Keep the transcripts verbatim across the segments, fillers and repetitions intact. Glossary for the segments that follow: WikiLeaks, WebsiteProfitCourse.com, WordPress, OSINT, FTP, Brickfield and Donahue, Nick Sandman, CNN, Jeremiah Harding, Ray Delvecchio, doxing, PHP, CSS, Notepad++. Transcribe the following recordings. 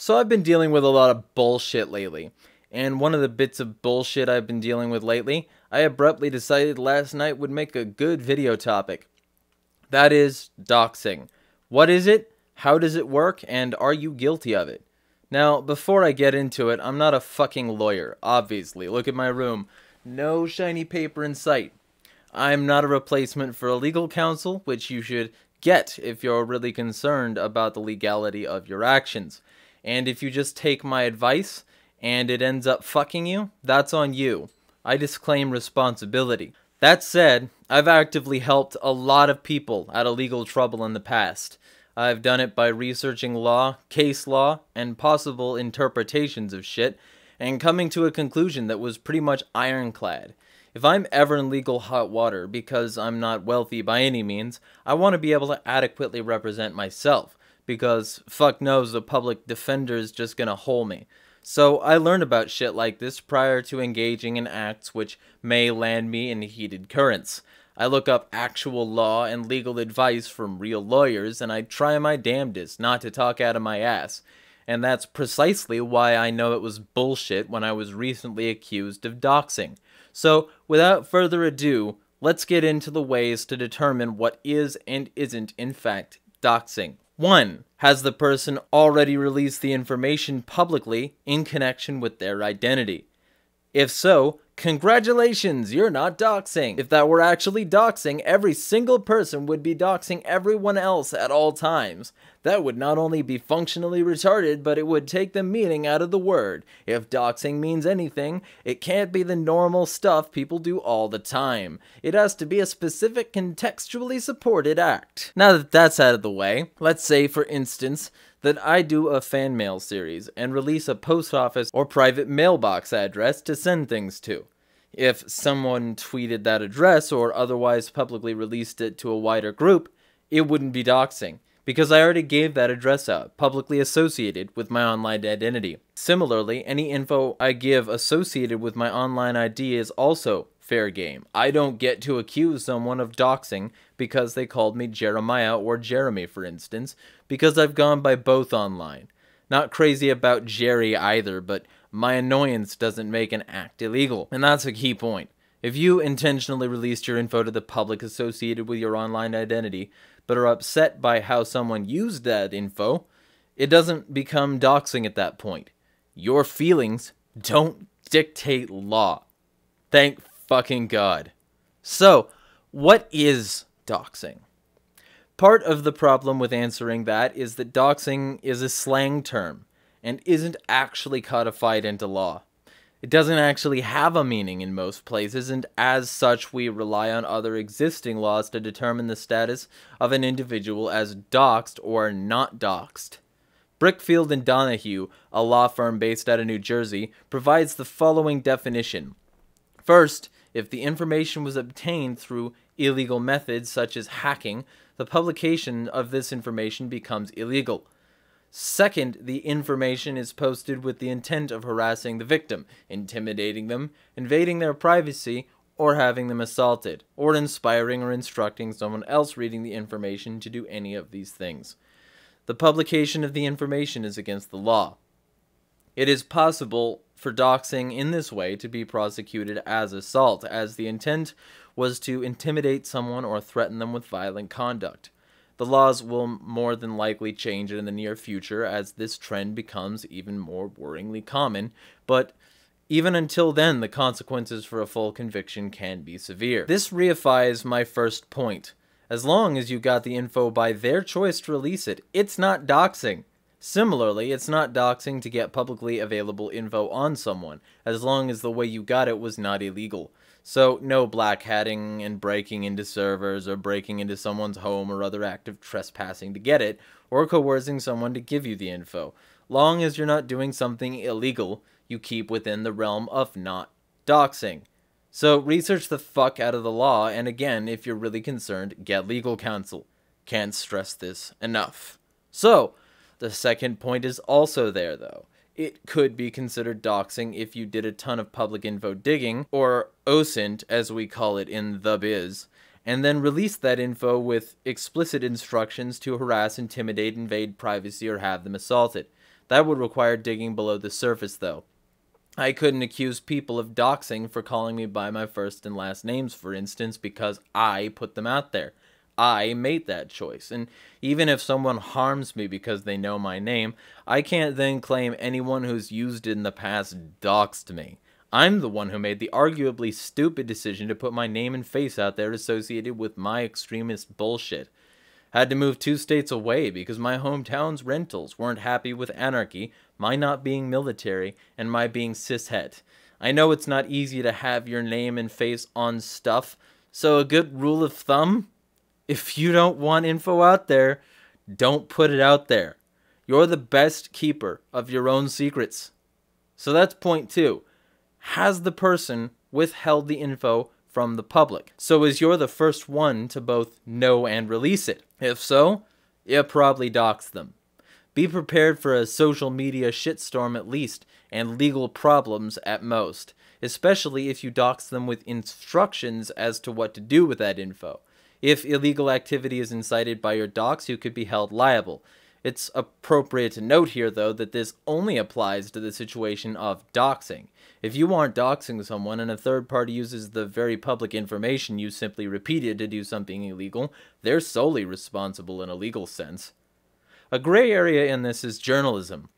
So I've been dealing with a lot of bullshit lately, and one of the bits of bullshit I've been dealing with lately, I abruptly decided last night would make a good video topic. That is doxing. What is it? How does it work? And are you guilty of it? Now, before I get into it, I'm not a fucking lawyer, obviously. Look at my room. No shiny paper in sight. I'm not a replacement for a legal counsel, which you should get if you're really concerned about the legality of your actions. And if you just take my advice and it ends up fucking you, that's on you. I disclaim responsibility. That said, I've actively helped a lot of people out of legal trouble in the past. I've done it by researching law, case law, and possible interpretations of shit, and coming to a conclusion that was pretty much ironclad. If I'm ever in legal hot water because I'm not wealthy by any means, I want to be able to adequately represent myself. Because fuck knows the public defender's just gonna hole me. So I learn about shit like this prior to engaging in acts which may land me in heated currents. I look up actual law and legal advice from real lawyers, and I try my damnedest not to talk out of my ass. And that's precisely why I know it was bullshit when I was recently accused of doxing. So without further ado, let's get into the ways to determine what is and isn't in fact doxing. one. Has the person already released the information publicly in connection with their identity? If so, congratulations, you're not doxing. If that were actually doxing, every single person would be doxing everyone else at all times. That would not only be functionally retarded, but it would take the meaning out of the word. If doxing means anything, it can't be the normal stuff people do all the time. It has to be a specific contextually supported act. Now that that's out of the way, let's say, for instance, that I do a fan mail series and release a post office or private mailbox address to send things to. If someone tweeted that address or otherwise publicly released it to a wider group, it wouldn't be doxing, because I already gave that address out, publicly associated with my online identity. Similarly, any info I give associated with my online I D is also fair game. I don't get to accuse someone of doxing because they called me Jeremiah or Jeremy, for instance, because I've gone by both online. Not crazy about Jerry either, but my annoyance doesn't make an act illegal, and that's a key point. If you intentionally released your info to the public associated with your online identity, but are upset by how someone used that info, it doesn't become doxing at that point. Your feelings don't dictate law. Thank fucking God. So, what is doxing? Part of the problem with answering that is that doxing is a slang term and isn't actually codified into law. It doesn't actually have a meaning in most places, and as such we rely on other existing laws to determine the status of an individual as doxed or not doxed. Brickfield and Donahue, a law firm based out of New Jersey, provides the following definition. First, if the information was obtained through illegal methods such as hacking, the publication of this information becomes illegal. Second, the information is posted with the intent of harassing the victim, intimidating them, invading their privacy, or having them assaulted, or inspiring or instructing someone else reading the information to do any of these things. The publication of the information is against the law. It is possible for doxing in this way to be prosecuted as assault, as the intent was to intimidate someone or threaten them with violent conduct. The laws will more than likely change in the near future as this trend becomes even more worryingly common, but even until then, the consequences for a full conviction can be severe. This reifies my first point. As long as you got the info by their choice to release it, it's not doxing. Similarly, it's not doxing to get publicly available info on someone, as long as the way you got it was not illegal. So, no black hatting and breaking into servers or breaking into someone's home or other act of trespassing to get it, or coercing someone to give you the info. Long as you're not doing something illegal, you keep within the realm of not doxing. So, research the fuck out of the law, and again, if you're really concerned, get legal counsel. Can't stress this enough. So, the second point is also there, though. It could be considered doxing if you did a ton of public info digging, or OSINT as we call it in the biz, and then released that info with explicit instructions to harass, intimidate, invade privacy, or have them assaulted. That would require digging below the surface, though. I couldn't accuse people of doxing for calling me by my first and last names, for instance, because I put them out there. I made that choice, and even if someone harms me because they know my name, I can't then claim anyone who's used it in the past doxed me. I'm the one who made the arguably stupid decision to put my name and face out there associated with my extremist bullshit. Had to move two states away because my hometown's rentals weren't happy with anarchy, my not being military, and my being cishet. I know it's not easy to have your name and face on stuff, so a good rule of thumb? If you don't want info out there, don't put it out there. You're the best keeper of your own secrets. So that's point two. Has the person withheld the info from the public? So is you're the first one to both know and release it? If so, it probably dox them. Be prepared for a social media shitstorm at least, and legal problems at most, especially if you dox them with instructions as to what to do with that info. If illegal activity is incited by your dox, you could be held liable. It's appropriate to note here, though, that this only applies to the situation of doxing. If you aren't doxing someone and a third party uses the very public information you simply repeated to do something illegal, they're solely responsible in a legal sense. A gray area in this is journalism.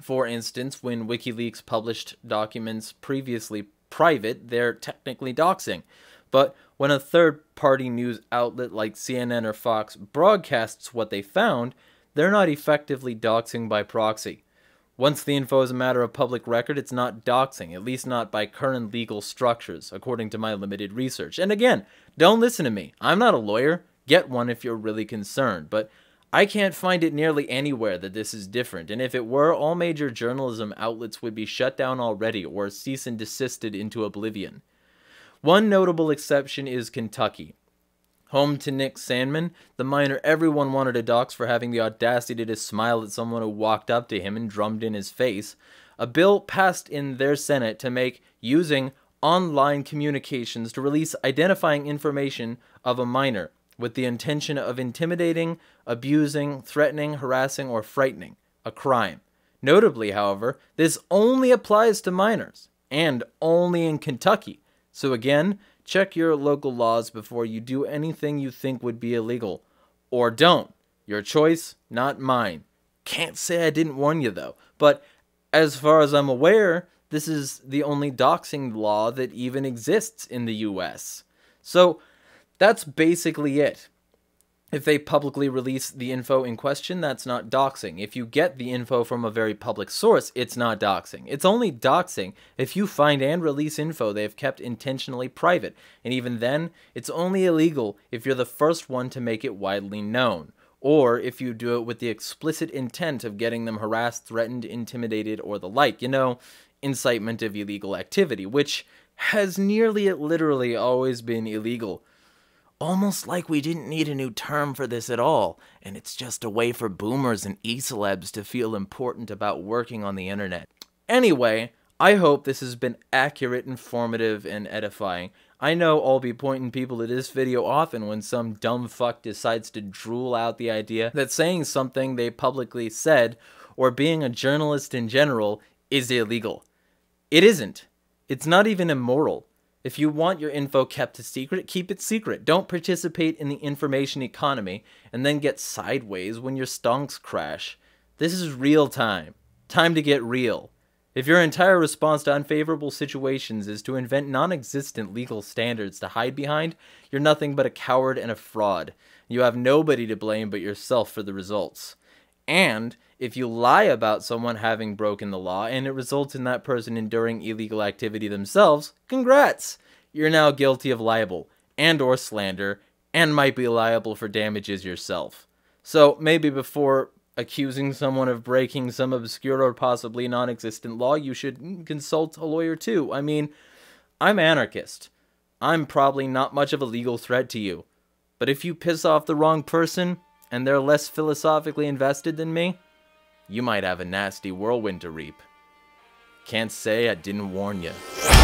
For instance, when WikiLeaks published documents previously private, they're technically doxing. But when a third-party news outlet like C N N or Fox broadcasts what they found, they're not effectively doxing by proxy. Once the info is a matter of public record, it's not doxing, at least not by current legal structures, according to my limited research. And again, don't listen to me. I'm not a lawyer. Get one if you're really concerned. But I can't find it nearly anywhere that this is different, and if it were, all major journalism outlets would be shut down already or cease and desisted into oblivion. One notable exception is Kentucky. Home to Nick Sandman, the miner everyone wanted to dox for having the audacity to smile at someone who walked up to him and drummed in his face, a bill passed in their Senate to make using online communications to release identifying information of a miner with the intention of intimidating, abusing, threatening, harassing, or frightening, a crime. Notably, however, this only applies to minors, and only in Kentucky. So again, check your local laws before you do anything you think would be illegal. Or don't. Your choice, not mine. Can't say I didn't warn you, though. But as far as I'm aware, this is the only doxing law that even exists in the U S. So that's basically it. If they publicly release the info in question, that's not doxing. If you get the info from a very public source, it's not doxing. It's only doxing if you find and release info they have kept intentionally private, and even then, it's only illegal if you're the first one to make it widely known, or if you do it with the explicit intent of getting them harassed, threatened, intimidated, or the like. You know, incitement of illegal activity, which has nearly literally always been illegal. Almost like we didn't need a new term for this at all, and it's just a way for boomers and e-celebs to feel important about working on the internet. Anyway, I hope this has been accurate, informative, and edifying. I know I'll be pointing people to this video often when some dumb fuck decides to drool out the idea that saying something they publicly said, or being a journalist in general, is illegal. It isn't. It's not even immoral. If you want your info kept a secret, keep it secret. Don't participate in the information economy and then get sideways when your stonks crash. This is real time. Time to get real. If your entire response to unfavorable situations is to invent non-existent legal standards to hide behind, you're nothing but a coward and a fraud. You have nobody to blame but yourself for the results. And if you lie about someone having broken the law and it results in that person enduring illegal activity themselves, congrats! You're now guilty of libel and or slander and might be liable for damages yourself. So maybe before accusing someone of breaking some obscure or possibly non-existent law, you should consult a lawyer too. I mean, I'm anarchist. I'm probably not much of a legal threat to you. But if you piss off the wrong person, and they're less philosophically invested than me, you might have a nasty whirlwind to reap. Can't say I didn't warn you.